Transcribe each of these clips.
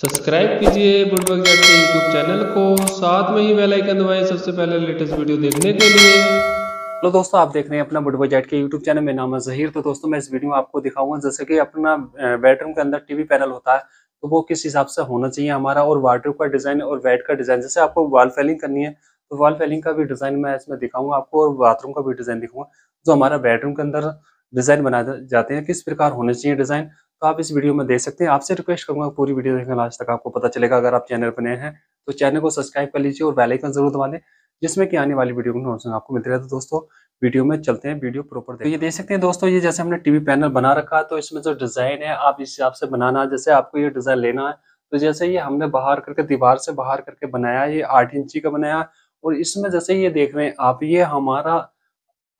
Subscribe कीजिए wood work ZK YouTube channel को, साथ में ही बेल आइकन दबाएं सबसे पहले लेटेस्ट वीडियो देखने के लिए। हेलो दोस्तों, आप देख रहे हैं अपना wood work ZK YouTube channel. मेरा नाम है ज़हीर। तो दोस्तों मैं इस वीडियो में आपको दिखाऊंगा जैसे कि अपना बेडरूम के अंदर टीवी पैनल होता है तो वो किस हिसाब से होना चाहिए हमारा, और वार्डरोब का डिज़ाइन और बेड का डिज़ाइन। जैसे आपको वॉल फैलिंग करनी है तो वॉल फैलिंग का भी डिज़ाइन मैं इसमें दिखाऊंगा आपको, और बाथरूम का भी डिज़ाइन दिखाऊंगा। जो हमारा बेडरूम के अंदर डिज़ाइन बनाए जाते हैं किस प्रकार होने चाहिए डिज़ाइन, तो आप इस वीडियो में देख सकते हैं। आपसे रिक्वेस्ट करूंगा पूरी वीडियो देखना आज तक, आपको पता चलेगा। अगर आप चैनल पर नए हैं तो चैनल को सब्सक्राइब कर लीजिए और बेल आइकन जरूर दबा दें, जिसमें कि आने वाली वीडियो को नोटिफिकेशन आपको मिलते रहते। तो दोस्तों वीडियो में चलते हैं, वीडियो प्रॉपर देखते हैं। ये देख सकते हैं दोस्तों, ये जैसे हमने टीवी पैनल बना रखा है तो इसमें जो डिज़ाइन है आप इस हिसाब से बनाना। जैसे आपको ये डिज़ाइन लेना है तो जैसे ये हमने बाहर करके दीवार से बाहर करके बनाया, ये 8 इंची का बनाया। और इसमें जैसे ये देख रहे हैं आप, ये हमारा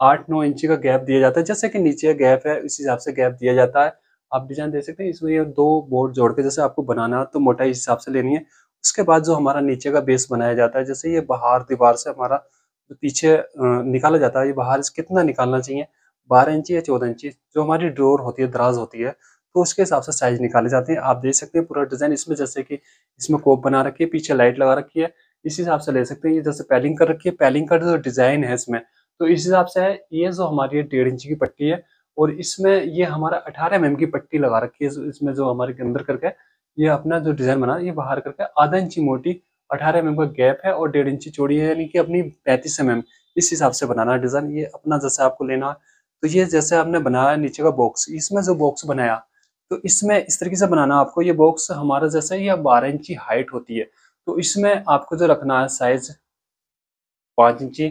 8-9 इंची का गैप दिया जाता है। जैसे कि नीचे गैप है इस हिसाब से गैप दिया जाता है। आप डिजाइन देख सकते हैं। इसमें ये 2 बोर्ड जोड़ के जैसे आपको बनाना तो मोटाई इस हिसाब से लेनी है। उसके बाद जो हमारा नीचे का बेस बनाया जाता है, जैसे ये बाहर दीवार से हमारा जो पीछे निकाला जाता है, ये बाहर कितना निकालना चाहिए, 12 इंची या 14 इंची जो हमारी ड्रॉर होती है, दराज होती है, तो उसके हिसाब से साइज निकाले जाते हैं। आप देख सकते हैं पूरा डिजाइन इसमें। जैसे कि इसमें कोप बना रखी है, पीछे लाइट लगा रखी है, इस हिसाब से ले सकते हैं। ये जैसे पैलिंग कर रखी है, पैलिंग का जो डिजाइन है इसमें तो इस हिसाब से है। ये जो हमारी 1.5 इंची की पट्टी है और इसमें ये हमारा 18 mm की पट्टी लगा रखी है। इसमें जो हमारे के अंदर करके ये अपना जो डिजाइन बना, ये बाहर करके आधा इंची मोटी 18 mm का गैप है और 1.5 इंची चौड़ी है, यानी कि अपनी 35 mm इस हिसाब से बनाना डिजाइन। ये अपना जैसे आपको लेना तो ये जैसे आपने बनाया नीचे का बॉक्स, इसमें जो बॉक्स बनाया तो इसमें इस तरीके से बनाना आपको। ये बॉक्स हमारा जैसे यह 12 इंची हाइट होती है तो इसमें आपको जो रखना है साइज 5 इंची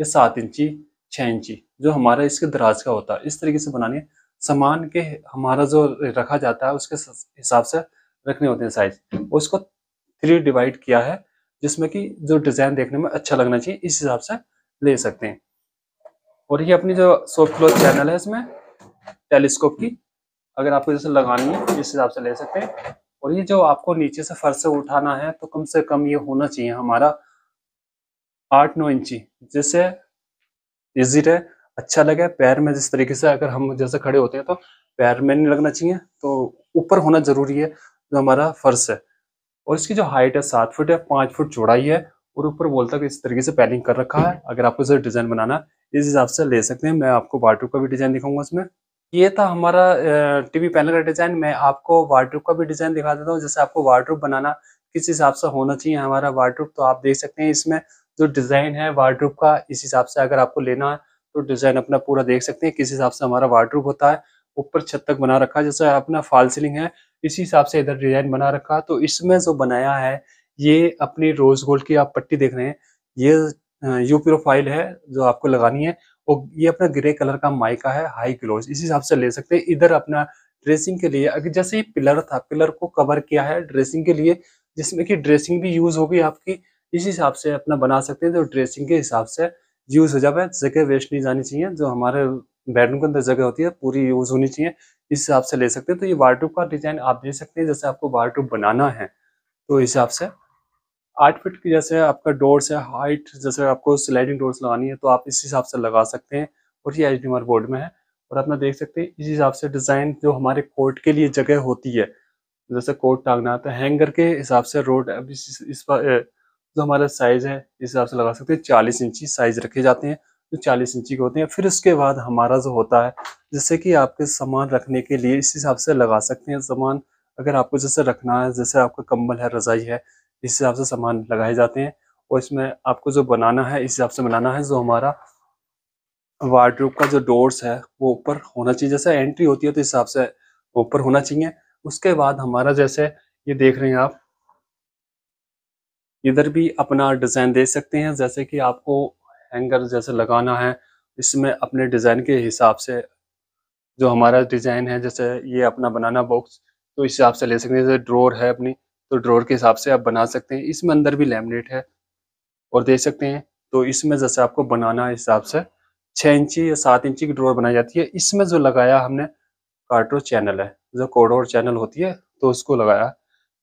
या 7 इंची 6 इंची जो हमारा इसके दराज का होता है, इस तरीके से बनानी है। सामान के हमारा जो रखा जाता है उसके हिसाब से रखने होते हैं साइज। उसको 3 डिवाइड किया है जिसमें कि जो डिजाइन देखने में अच्छा लगना चाहिए इस हिसाब से ले सकते हैं। और ये अपनी जो सॉफ्ट क्लोथ चैनल है इसमें टेलीस्कोप की अगर आपको जैसे लगानी है इस हिसाब से ले सकते हैं। और ये जो आपको नीचे से फर्श से उठाना है तो कम से कम ये होना चाहिए हमारा 8-9 इंची, जैसे इजी रहे, अच्छा लगे पैर में। जिस तरीके से अगर हम जैसे खड़े होते हैं तो पैर में नहीं लगना चाहिए, तो ऊपर होना जरूरी है जो हमारा फर्श है। और इसकी जो हाइट है 7 फुट है, 5 फुट चौड़ाई है और ऊपर बोलता है इस तरीके से पैलिंग कर रखा है। अगर आपको इसे डिजाइन बनाना इस हिसाब से ले सकते हैं। मैं आपको वार्डरोब का भी डिजाइन दिखाऊंगा इसमें। ये था हमारा टीवी पैनल का डिजाइन। मैं आपको वार्डरोब का भी डिजाइन दिखा देता हूँ। जैसे आपको वार्डरोब बनाना किस हिसाब से होना चाहिए हमारा वार्डरोब, तो आप देख सकते हैं इसमें जो डिज़ाइन है वार्डरोब का इस हिसाब से अगर आपको लेना है तो डिज़ाइन अपना पूरा देख सकते हैं किस हिसाब से हमारा वार्डरोब होता है। ऊपर छत तक बना रखा है, जैसे अपना फॉल सीलिंग है इसी हिसाब से इधर डिज़ाइन बना रखा है। तो इसमें जो बनाया है ये अपनी रोज़ गोल्ड की आप पट्टी देख रहे हैं, ये यू प्रोफाइल है जो आपको लगानी है। और ये अपना ग्रे कलर का माइका है हाई क्लोज, इस हिसाब से ले सकते हैं। इधर अपना ड्रेसिंग के लिए अगर जैसे ये पिलर था, पिलर को कवर किया है ड्रेसिंग के लिए, जिसमें कि ड्रेसिंग भी यूज़ होगी आपकी, इस हिसाब से अपना बना सकते हैं। तो ड्रेसिंग के हिसाब से यूज़ हो जाए, जगह वेस्ट नहीं जानी चाहिए। जो हमारे बेडरूम के अंदर जगह होती है पूरी यूज़ होनी चाहिए, इस हिसाब से ले सकते हैं। तो ये वार्डरोब का डिज़ाइन आप दे सकते हैं। जैसे आपको वार्डरोब बनाना है तो इस हिसाब से 8 फीट की जैसे आपका डोर्स है हाइट, जैसे आपको स्लाइडिंग डोर्स लगानी है तो आप इस हिसाब से लगा सकते हैं। और ये HDMI बोर्ड में है और अपना देख सकते हैं इस हिसाब से डिज़ाइन। जो हमारे कोट के लिए जगह होती है, जैसे कोट टांगना है तो हैंगर के हिसाब से रोड, अब इस पर जो हमारा साइज है इस हिसाब से लगा सकते हैं। 40 इंची साइज रखे जाते हैं तो 40 इंची के होते हैं। फिर उसके बाद हमारा जो होता है जैसे कि आपके सामान रखने के लिए इस हिसाब से लगा सकते हैं। सामान अगर आपको जैसे रखना है, जैसे आपका कंबल है, रजाई है, इस हिसाब से सामान लगाए जाते हैं। और इसमें आपको जो बनाना है इस हिसाब से बनाना है। जो हमारा वार्डरोब का जो डोर्स है वो ऊपर होना चाहिए, जैसे एंट्री होती है तो इस हिसाब से ऊपर होना चाहिए। उसके बाद हमारा जैसे ये देख रहे हैं आप, इधर भी अपना डिज़ाइन दे सकते हैं। जैसे कि आपको हैंगर जैसे लगाना है इसमें अपने डिज़ाइन के हिसाब से जो हमारा डिज़ाइन है, जैसे ये अपना बनाना बॉक्स तो इस हिसाब से ले सकते हैं। जैसे ड्रॉर है अपनी तो ड्रॉर के हिसाब से आप बना सकते हैं। इसमें अंदर भी लैमिनेट है और दे सकते हैं। तो इसमें जैसे आपको बनाना है इस हिसाब से 6 इंची या 7 इंची की ड्रॉर बनाई जाती है। इसमें जो लगाया हमने कार्डरोब चैनल है, जो कॉर्डरोब चैनल होती है तो उसको लगाया।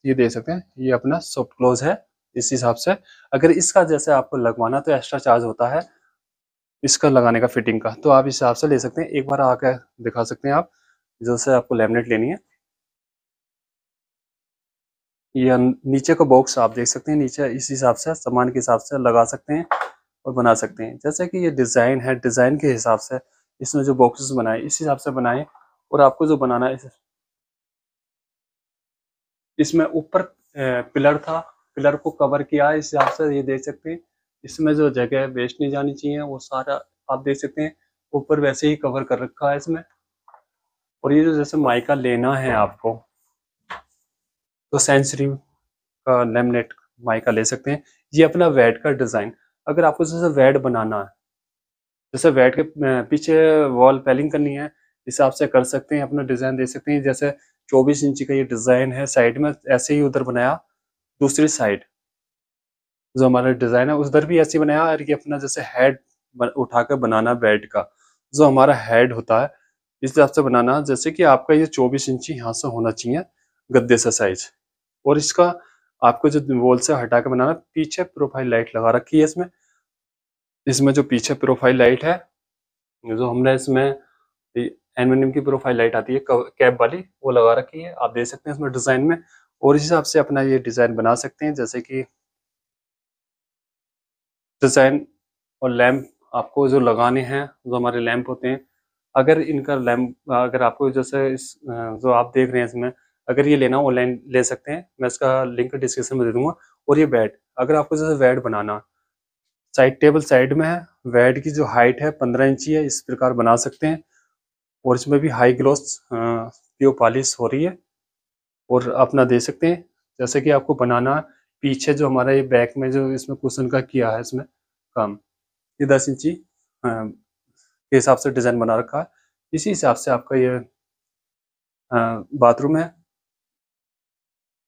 ये दे सकते हैं, ये अपना सॉफ्ट क्लोज है इस हिसाब से। अगर इसका जैसे आपको लगवाना तो एक्स्ट्रा चार्ज होता है इसका लगाने का, फिटिंग का, तो आप इस हिसाब से ले सकते हैं। एक बार आकर दिखा सकते हैं आप, जैसे आपको लैमिनेट लेनी है या नीचे का बॉक्स आप देख सकते हैं, नीचे इस हिसाब से सामान के हिसाब से लगा सकते हैं और बना सकते हैं। जैसे कि ये डिज़ाइन है, डिज़ाइन के हिसाब से इसमें जो बॉक्सेस बनाए इस हिसाब से बनाएं, और आपको जो बनाना है इसमें ऊपर पिलर था, पिलर को कवर किया है इस हिसाब से, ये देख सकते हैं। इसमें जो जगह वेस्ट नहीं जानी चाहिए वो सारा आप देख सकते हैं ऊपर वैसे ही कवर कर रखा है इसमें। और ये जो जैसे माइका लेना है आपको तो सेंचुरी का लेमिनेट माइका ले सकते हैं। ये अपना वेट का डिज़ाइन, अगर आपको जैसे वेट बनाना है, जैसे वेट के पीछे वॉल पेलिंग करनी है हिसाब से कर सकते हैं, अपना डिज़ाइन दे सकते हैं। जैसे 24 इंच का ये डिज़ाइन है, साइड में ऐसे ही उधर बनाया, दूसरी साइड जो हमारा डिज़ाइन है उधर भी ऐसे बनाया। और ये अपना जैसे हेड उठाकर बनाना बेड का, जो हमारा हेड होता है इस हिसाब से बनाना। जैसे कि आपका ये 24 इंच यहाँ से होना चाहिए गद्दे से साइज, और इसका आपको जो वॉल से हटा के बनाना। पीछे प्रोफाइल लाइट लगा रखी है इसमें, इसमें जो पीछे प्रोफाइल लाइट है जो हमने इसमें एल्युमिनियम की प्रोफाइल लाइट आती है कैप वाली, वो लगा रखी है आप देख सकते हैं इसमें डिज़ाइन में। और इस हिसाब से अपना ये डिज़ाइन बना सकते हैं। जैसे कि डिज़ाइन और लैम्प आपको जो लगाने हैं, जो हमारे लैम्प होते हैं, अगर इनका लैम्प अगर आपको जैसे इस जो आप देख रहे हैं इसमें अगर ये लेना ऑनलाइन ले सकते हैं, मैं इसका लिंक डिस्क्रिप्शन में दे दूंगा। और ये बेड, अगर आपको जैसे बेड बनाना, साइड टेबल साइड में है, बेड की जो हाइट है 15 इंची है, इस प्रकार बना सकते हैं। और इसमें भी हाई ग्लॉस पीओ पॉलिश हो रही है और अपना दे सकते हैं। जैसे कि आपको बनाना पीछे जो हमारा ये बैक में जो इसमें कुशन का किया है इसमें काम, ये 10 इंची के हिसाब से डिज़ाइन बना रखा है। इसी हिसाब से आपका ये बाथरूम है।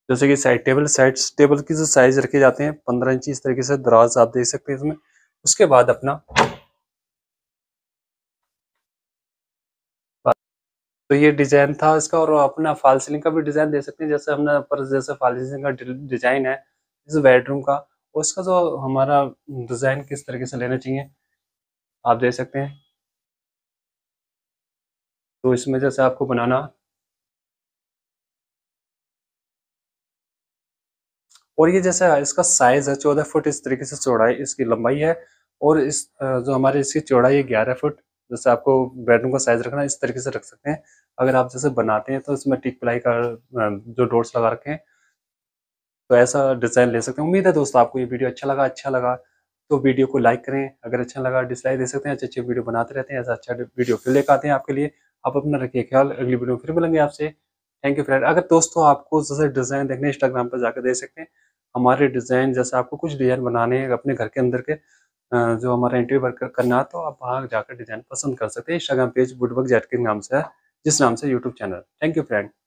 जैसे कि साइड टेबल की जो साइज रखे जाते हैं 15 इंची, इस तरीके से दराज आप देख सकते हैं इसमें। उसके बाद अपना तो ये डिज़ाइन था इसका। और अपना फॉल सीलिंग का भी डिज़ाइन दे सकते हैं। जैसे हमने ऊपर जैसे फॉल सीलिंग का डिज़ाइन है इस बेडरूम का, उसका जो हमारा डिज़ाइन किस तरीके से लेना चाहिए आप देख सकते हैं। तो इसमें जैसे आपको बनाना, और ये जैसे इसका साइज है 14 फुट, इस तरीके से चौड़ाई इसकी लंबाई है, और इस जो हमारे इसकी चौड़ाई है 11 फुट। जैसे आपको बेडरूम का साइज रखना इस तरीके से रख सकते हैं। अगर आप जैसे बनाते हैं तो इसमें टिक प्लाई का जो डोर्स लगा रखे हैं तो ऐसा डिज़ाइन ले सकते हैं। उम्मीद है दोस्तों आपको ये वीडियो अच्छा लगा तो वीडियो को लाइक करें, अगर अच्छा लगा डिसलाइक दे सकते हैं। अच्छे वीडियो बनाते रहते हैं, ऐसा अच्छा वीडियो फिर लेकर आते हैं आपके लिए। आप अपना रखिए ख्याल, अगली वीडियो में फिर मिलेंगे आपसे। Thank you friend. अगर दोस्तों आपको जैसे डिज़ाइन देखने इंस्टाग्राम पर जाकर देख सकते हैं हमारे डिज़ाइन। जैसे आपको कुछ डिज़ाइन बनाने हैं अपने घर के अंदर के, जो हमारा इंटीरियर वर्क करना है, तो आप वहाँ जाकर डिज़ाइन पसंद कर सकते हैं। Instagram page wood work ZK के नाम से है, जिस नाम से YouTube channel. Thank you friend.